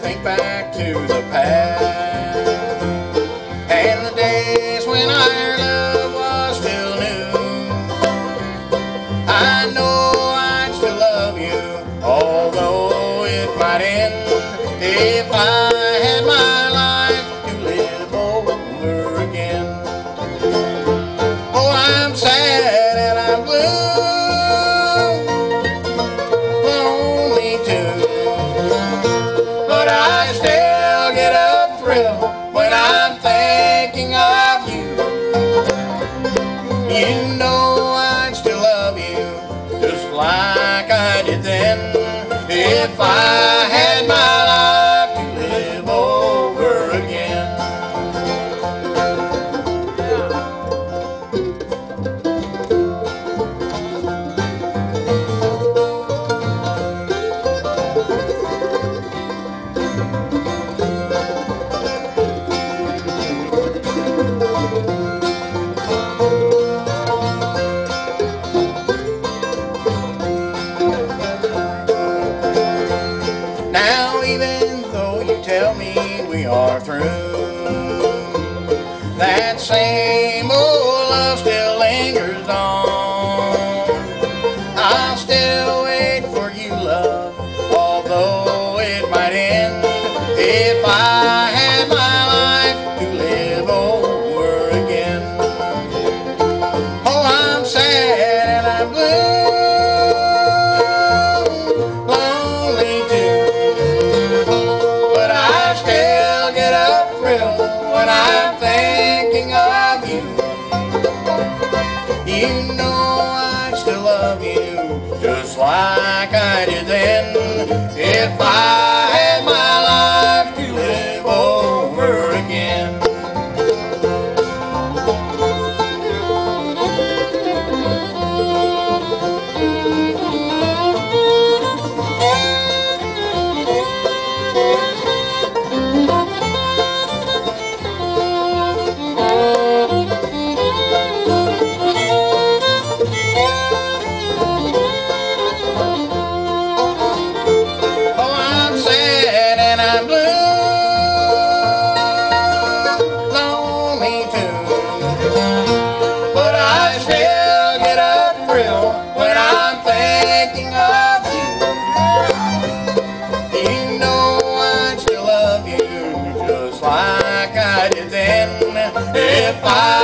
think back to the past and the days when our love was still new. I know I'd still love you, although it might end, if I had my life to live over again. Oh, I'm sad and I'm blue. When I'm thinking of you, you know I'd still love you just like I did then, if I had my life to live over again. Now even though you tell me we are through, that same old love still lingers on. I'll still wait for you, love, although it might end, if I had my life to live over again. Oh, I'm sad and I'm blue. When I'm thinking of you, you know I'd still love you just like I did then, if I had my life to live over again. If I